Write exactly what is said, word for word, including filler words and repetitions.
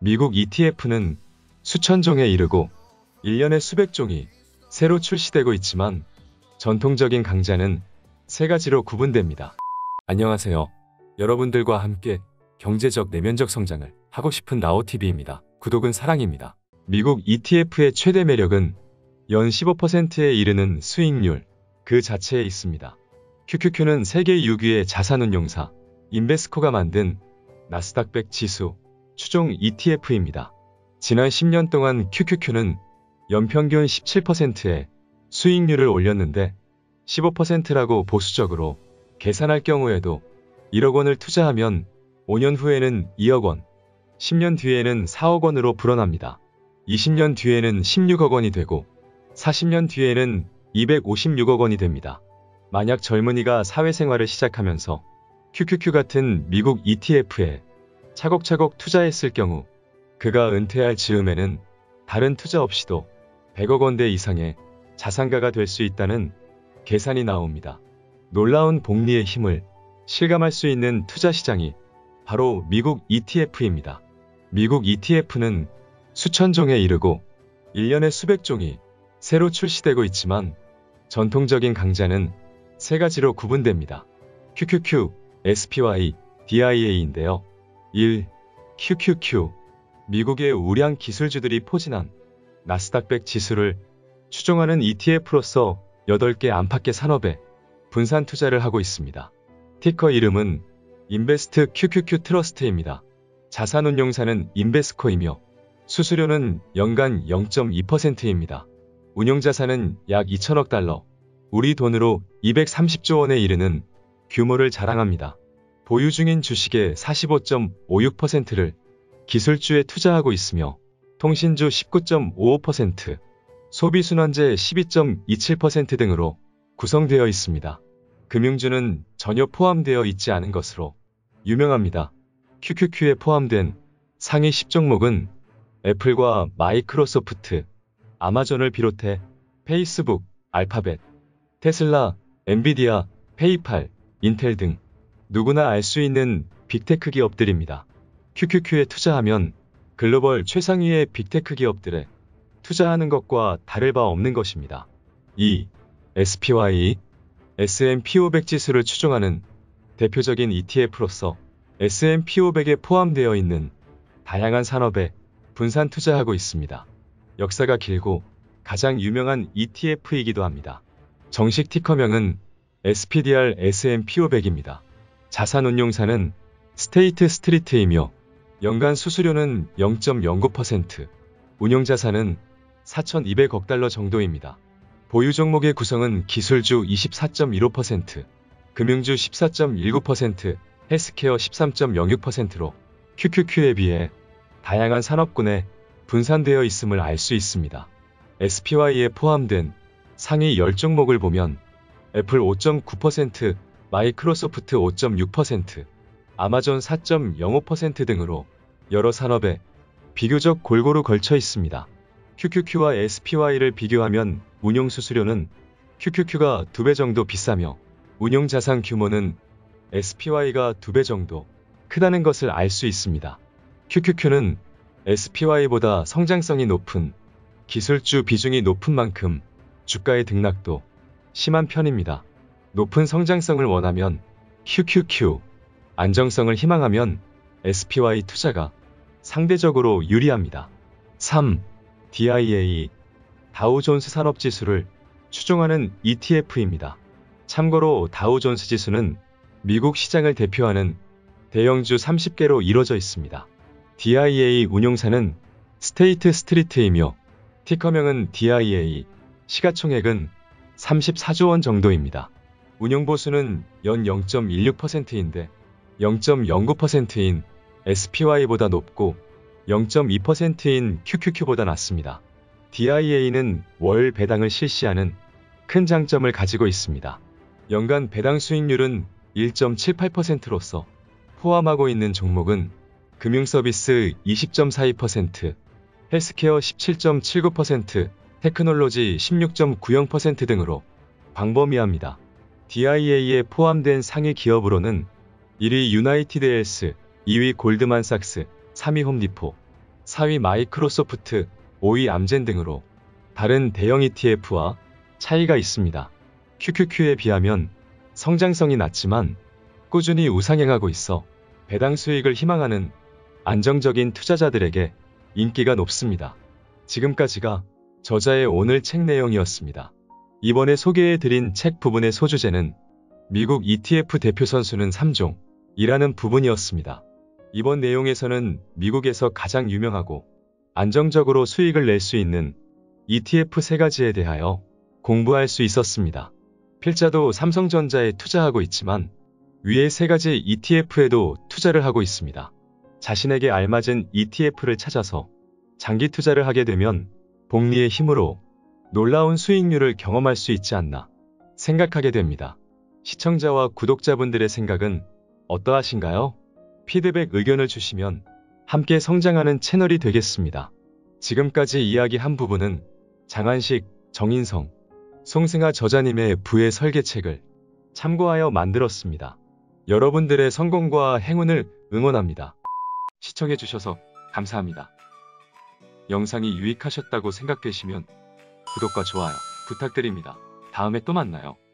미국 이티에프는 수천 종에 이르고 일 년에 수백 종이 새로 출시되고 있지만 전통적인 강자는 세 가지로 구분됩니다. 안녕하세요. 여러분들과 함께 경제적 내면적 성장을 하고 싶은 나오티비입니다. 구독은 사랑입니다. 미국 이티에프의 최대 매력은 연 십오 퍼센트에 이르는 수익률 그 자체에 있습니다. 큐큐큐는 세계 육 위의 자산운용사 인베스코가 만든 나스닥 백 지수 추종 이티에프입니다. 지난 십 년 동안 큐큐큐는 연평균 십칠 퍼센트의 수익률을 올렸는데 십오 퍼센트라고 보수적으로 계산할 경우에도 일억 원을 투자하면 오 년 후에는 이억 원, 십 년 뒤에는 사억 원으로 불어납니다. 이십 년 뒤에는 십육억 원이 되고 사십 년 뒤에는 이백오십육억 원이 됩니다. 만약 젊은이가 사회생활을 시작하면서 큐큐큐 같은 미국 이티에프에 차곡차곡 투자했을 경우 그가 은퇴할 즈음에는 다른 투자 없이도 백억 원대 이상의 자산가가 될 수 있다는 계산이 나옵니다. 놀라운 복리의 힘을 실감할 수 있는 투자시장이 바로 미국 이티에프입니다. 미국 이티에프는 수천 종에 이르고 일 년에 수백 종이 새로 출시되고 있지만 전통적인 강자는 세 가지로 구분됩니다. 큐큐큐, 에스피와이, 디아이에이인데요. 일. 큐큐큐. 미국의 우량 기술주들이 포진한 나스닥 백 지수를 추종하는 이티에프로서 여덟 개 안팎의 산업에 분산 투자를 하고 있습니다. 티커 이름은 인베스트 큐큐큐 트러스트입니다. 자산운용사는 인베스코이며 수수료는 연간 영 점 이 퍼센트입니다. 운용자산은 약 이천억 달러, 우리 돈으로 이백삼십조 원에 이르는 규모를 자랑합니다. 보유 중인 주식의 사십오 점 오육 퍼센트를 기술주에 투자하고 있으며 통신주 십구 점 오오 퍼센트, 소비순환재 십이 점 이칠 퍼센트 등으로 구성되어 있습니다. 금융주는 전혀 포함되어 있지 않은 것으로 유명합니다. 큐큐큐에 포함된 상위 십 종목은 애플과 마이크로소프트, 아마존을 비롯해 페이스북, 알파벳, 테슬라, 엔비디아, 페이팔, 인텔 등 누구나 알 수 있는 빅테크 기업들입니다. 큐큐큐에 투자하면 글로벌 최상위의 빅테크 기업들에 투자하는 것과 다를 바 없는 것입니다. 이. 에스피와이. 에스앤피 오백 지수를 추종하는 대표적인 이티에프로서 에스앤피 오백에 포함되어 있는 다양한 산업에 분산 투자하고 있습니다. 역사가 길고 가장 유명한 이티에프이기도 합니다. 정식 티커명은 에스피디알 에스앤피 오백입니다. 자산운용사는 스테이트 스트리트이며 연간 수수료는 영 점 영구 퍼센트, 운용자산은 사천이백억 달러 정도입니다. 보유 종목의 구성은 기술주 이십사 점 일오 퍼센트, 금융주 십사 점 일구 퍼센트, 헬스케어 십삼 점 영육 퍼센트로 큐큐큐에 비해 다양한 산업군에 분산되어 있음을 알 수 있습니다. 에스피와이에 포함된 상위 십 종목을 보면 애플 오 점 구 퍼센트, 마이크로소프트 오 점 육 퍼센트, 아마존 사 점 영오 퍼센트 등으로 여러 산업에 비교적 골고루 걸쳐 있습니다. 큐큐큐와 에스피와이를 비교하면 운용수수료는 큐큐큐가 두 배 정도 비싸며 운용자산 규모는 에스피와이가 두 배 정도 크다는 것을 알 수 있습니다. 큐큐큐는 에스피와이보다 성장성이 높은 기술주 비중이 높은 만큼 주가의 등락도 심한 편입니다. 높은 성장성을 원하면 큐큐큐, 안정성을 희망하면 에스피와이 투자가 상대적으로 유리합니다. 삼. 디아이에이. 다우존스 산업지수를 추종하는 이티에프입니다. 참고로 다우존스 지수는 미국 시장을 대표하는 대형주 삼십 개로 이루어져 있습니다. 디아이에이 운용사는 스테이트 스트리트이며 티커명은 디아이에이, 시가총액은 삼십사조 원 정도입니다. 운용보수는 연 영 점 일육 퍼센트인데 영 점 영구 퍼센트인 에스피와이보다 높고 영 점 이 퍼센트인 큐큐큐보다 낮습니다. 디아이에이는 월 배당을 실시하는 큰 장점을 가지고 있습니다. 연간 배당 수익률은 일 점 칠팔 퍼센트로서 포함하고 있는 종목은 금융서비스 이십 점 사이 퍼센트, 헬스케어 십칠 점 칠구 퍼센트, 테크놀로지 십육 점 구영 퍼센트 등으로 광범위합니다. 디아이에이에 포함된 상위 기업으로는 일 위 유나이티드 헬스, 이 위 골드만삭스, 삼 위 홈디포, 사 위 마이크로소프트, 오 위 암젠 등으로 다른 대형 이티에프와 차이가 있습니다. 큐큐큐에 비하면 성장성이 낮지만 꾸준히 우상향하고 있어 배당 수익을 희망하는 안정적인 투자자들에게 인기가 높습니다. 지금까지가 저자의 오늘 책 내용이었습니다. 이번에 소개해드린 책 부분의 소주제는 미국 이티에프 대표 선수는 삼 종 이라는 부분이었습니다. 이번 내용에서는 미국에서 가장 유명하고 안정적으로 수익을 낼 수 있는 이티에프 세 가지에 대하여 공부할 수 있었습니다. 필자도 삼성전자에 투자하고 있지만 위의 세 가지 이티에프에도 투자를 하고 있습니다. 자신에게 알맞은 이티에프를 찾아서 장기 투자를 하게 되면 복리의 힘으로 놀라운 수익률을 경험할 수 있지 않나 생각하게 됩니다. 시청자와 구독자분들의 생각은 어떠하신가요? 피드백 의견을 주시면 함께 성장하는 채널이 되겠습니다. 지금까지 이야기한 부분은 장한식, 정인성, 송승아 저자님의 부의 설계책을 참고하여 만들었습니다. 여러분들의 성공과 행운을 응원합니다. 시청해주셔서 감사합니다. 영상이 유익하셨다고 생각되시면 구독과 좋아요 부탁드립니다. 다음에 또 만나요.